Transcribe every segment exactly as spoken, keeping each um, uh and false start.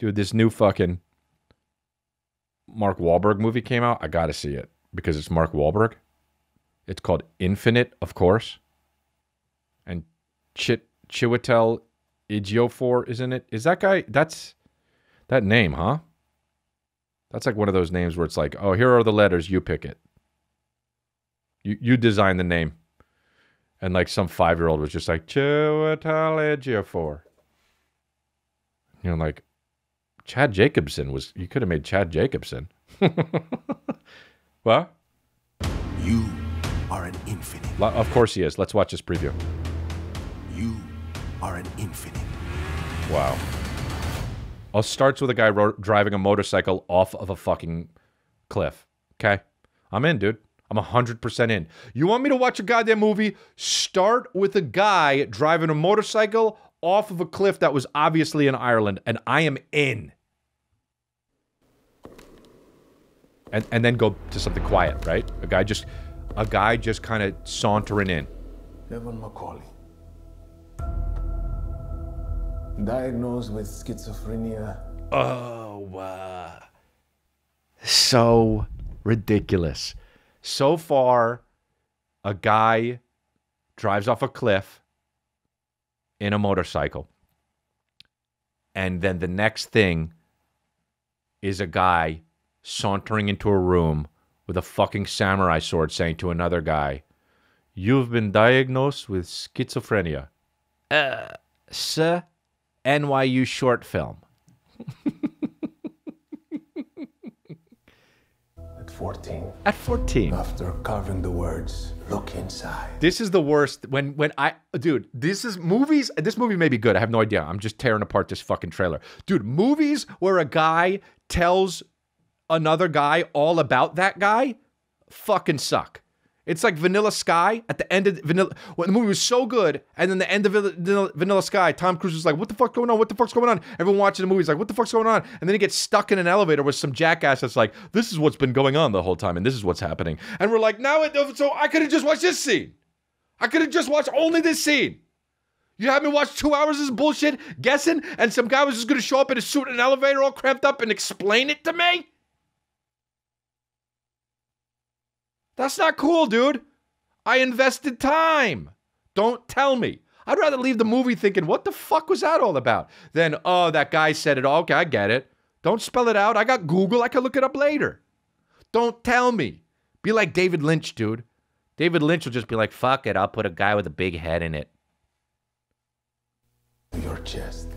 Dude, this new fucking Mark Wahlberg movie came out. I got to see it because it's Mark Wahlberg. It's called Infinite, of course. And Chit Chiwetel Ejiofor, isn't it? Is that guy? That's that name, huh? That's like one of those names where it's like, oh, here are the letters. You pick it. You you design the name. And like some five-year-old was just like, Chiwetel Ejiofor. You know, like, Chad Jacobson was, you could have made Chad Jacobson. What? You are an infinite. Of course he is. Let's watch this preview. You are an infinite. Wow. It starts with a guy driving a motorcycle off of a fucking cliff. Okay? I'm in, dude. I'm one hundred percent in. You want me to watch a goddamn movie? Start with a guy driving a motorcycle off of a cliff that was obviously in Ireland, and I am in. And and then go to something quiet, right? A guy just, a guy just kind of sauntering in. Devon McCauley. Diagnosed with schizophrenia. Oh, wow. So ridiculous. So far, a guy drives off a cliff in a motorcycle. And then the next thing is a guy sauntering into a room with a fucking samurai sword saying to another guy, you've been diagnosed with schizophrenia. Uh, sir, N Y U short film. fourteen. At fourteen. After carving the words, look inside. This is the worst. When when I, dude, this is movies. This movie may be good. I have no idea. I'm just tearing apart this fucking trailer. Dude, movies where a guy tells another guy all about that guy fucking suck. It's like Vanilla Sky at the end of Vanilla, when the movie was so good, and then the end of Vanilla, Vanilla Sky, Tom Cruise was like, what the fuck's going on? What the fuck's going on? Everyone watching the movie is like, what the fuck's going on? And then he gets stuck in an elevator with some jackass that's like, this is what's been going on the whole time, and this is what's happening. And we're like, now it doesn't, so I could have just watched this scene. I could have just watched only this scene. You had me watch two hours of this bullshit, guessing, and some guy was just going to show up in a suit in an elevator all cramped up and explain it to me? That's not cool, dude. I invested time. Don't tell me. I'd rather leave the movie thinking, what the fuck was that all about? Than, oh, that guy said it all. Okay, I get it. Don't spell it out. I got Google. I can look it up later. Don't tell me. Be like David Lynch, dude. David Lynch will just be like, fuck it. I'll put a guy with a big head in it. Your chest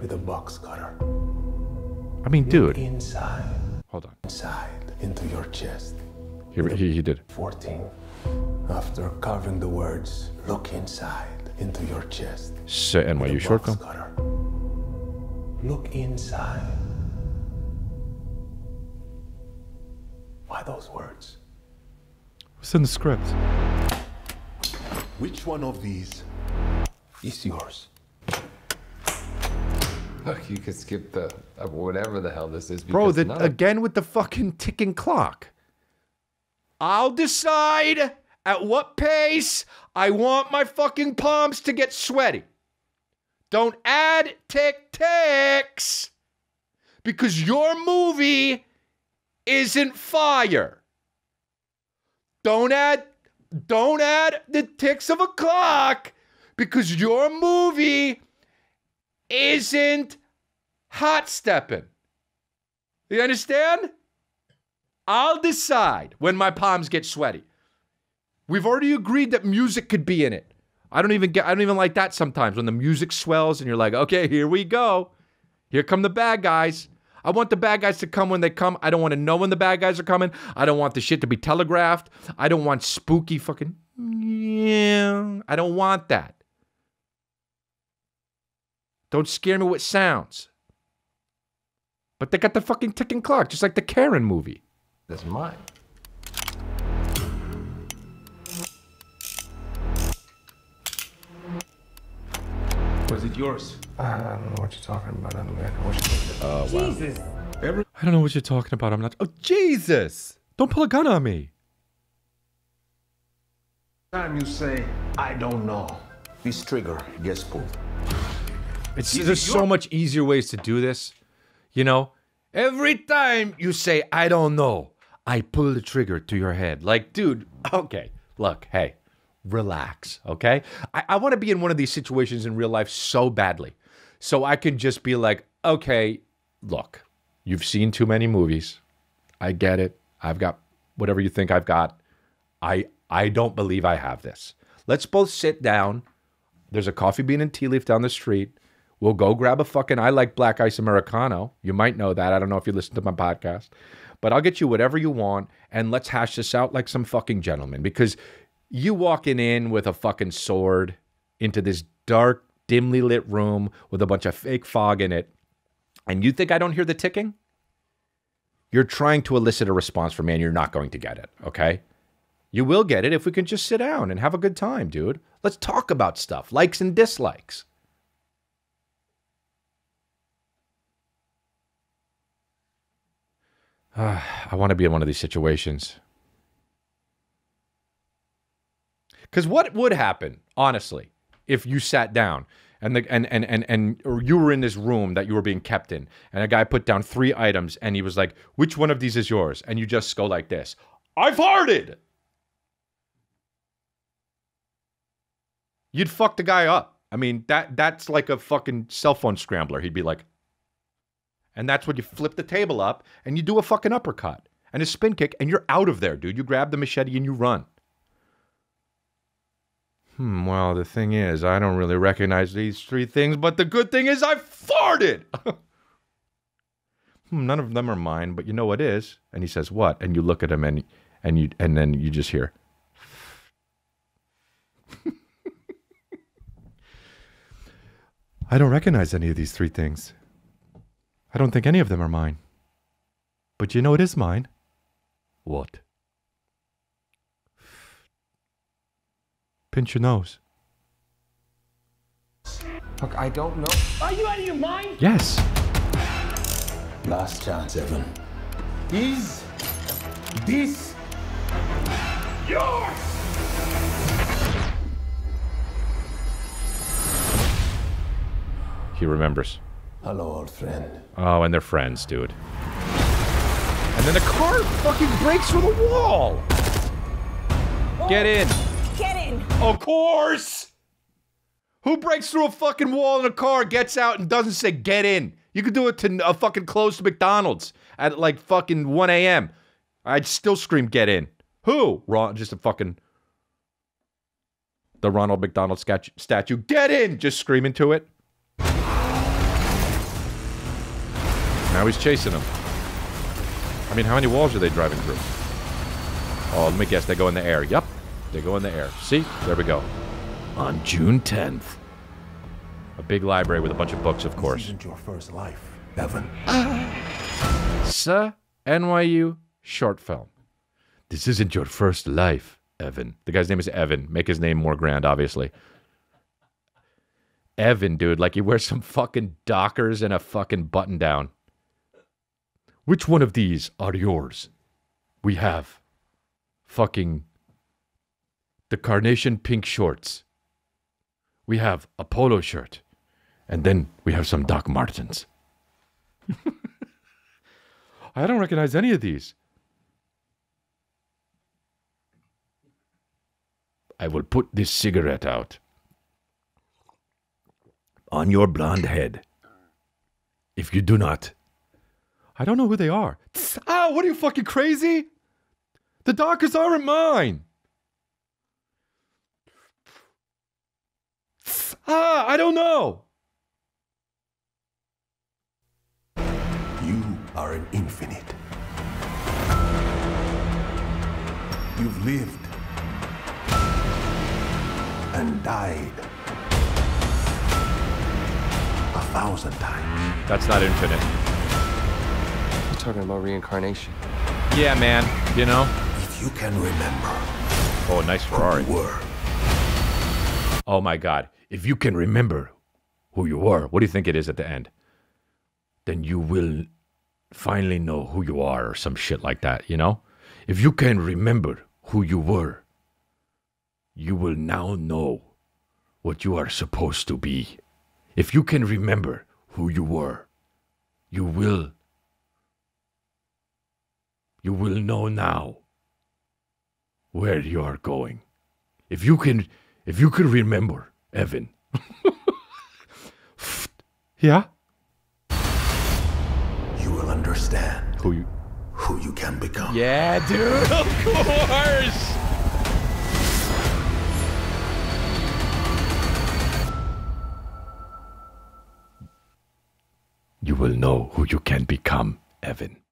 with a box cutter. I mean, dude. Inside. Hold on. Inside into your chest. He, he, he did. fourteen. After carving the words, look inside into your chest. So, N Y U short film. Look inside. Why those words? What's in the script? Which one of these is yours? Look, you could skip the whatever the hell this is. Bro, the, again with the fucking ticking clock. I'll decide at what pace I want my fucking palms to get sweaty. Don't add tick ticks because your movie isn't fire. Don't add, don't add the ticks of a clock because your movie isn't hot stepping. You understand? I'll decide when my palms get sweaty. We've already agreed that music could be in it. I don't even get, I don't even like that sometimes when the music swells and you're like, okay, here we go. Here come the bad guys. I want the bad guys to come when they come. I don't want to know when the bad guys are coming. I don't want the shit to be telegraphed. I don't want spooky fucking, yeah. I don't want that. Don't scare me with sounds. But they got the fucking ticking clock, just like the Karen movie. That's mine. Was it yours? I don't know what you're talking about. I don't know what you're talking about. Oh, wow. Jesus. I don't know what you're talking about. I'm not. Oh, Jesus. Don't pull a gun on me. Time you say, I don't know. This trigger gets pulled. It's, there's so much easier ways to do this. You know, every time you say, I don't know, I pull the trigger to your head. Like, dude, okay, look, hey, relax, okay? I, I want to be in one of these situations in real life so badly. So I can just be like, okay, look, you've seen too many movies. I get it. I've got whatever you think I've got. I I don't believe I have this. Let's both sit down. There's a Coffee Bean and Tea Leaf down the street. We'll go grab a fucking, I like Black Ice Americano. You might know that. I don't know if you listen to my podcast. But I'll get you whatever you want, and let's hash this out like some fucking gentleman. Because you walking in with a fucking sword into this dark, dimly lit room with a bunch of fake fog in it, and you think I don't hear the ticking? You're trying to elicit a response from me, and you're not going to get it, okay? You will get it if we can just sit down and have a good time, dude. Let's talk about stuff, likes and dislikes. Uh, I want to be in one of these situations. Because what would happen, honestly, if you sat down and the, and and and and or you were in this room that you were being kept in, and a guy put down three items and he was like, "Which one of these is yours?" And you just go like this: "I farted." You'd fuck the guy up. I mean, that that's like a fucking cell phone scrambler. He'd be like, and that's when you flip the table up and you do a fucking uppercut and a spin kick, and you're out of there, dude. You grab the machete and you run. Hmm, well, the thing is, I don't really recognize these three things, but the good thing is I farted! hmm, none of them are mine, but you know what is? And he says, what? And you look at him, and and you and then you just hear. I don't recognize any of these three things. I don't think any of them are mine. But you know it is mine. What? Pinch your nose. Look, I don't know. Are you out of your mind? Yes. Last chance, Evan. Is this yours? He remembers. Hello, old friend. Oh, and they're friends, dude. And then the car fucking breaks through the wall. Oh. Get in. Get in. Of course. Who breaks through a fucking wall in a car, gets out, and doesn't say get in? You could do it to a fucking closed McDonald's at like fucking one A M I'd still scream get in. Who? Ron, just a fucking... The Ronald McDonald statue. Get in! Just scream into it. Now he's chasing him. I mean, how many walls are they driving through? Oh, let me guess. They go in the air. Yup. They go in the air. See? There we go. On June tenth. A big library with a bunch of books, of course. This isn't your first life, Evan. Ah. Sir, N Y U short film. This isn't your first life, Evan. The guy's name is Evan. Make his name more grand, obviously. Evan, dude. Like, he wears some fucking Dockers and a fucking button-down. Which one of these are yours? We have fucking the carnation pink shorts. We have a polo shirt. And then we have some Doc Martens. I don't recognize any of these. I will put this cigarette out on your blonde head. If you do not... I don't know who they are. Ah, what are you fucking crazy? The Dockers aren't mine. Ah, I don't know. You are an infinite. You've lived and died a thousand times. That's not infinite. Talking about reincarnation. Yeah, man. You know? If you can remember. Oh, nice Ferrari. Who you were. Oh my God. If you can remember who you were, what do you think it is at the end? Then you will finally know who you are, or some shit like that, you know? If you can remember who you were, you will now know what you are supposed to be. If you can remember who you were, You will. You will know now where you are going. If you can, if you can remember, Evan. Yeah? You will understand who you, who you can become. Yeah, dude, of course. You will know who you can become, Evan.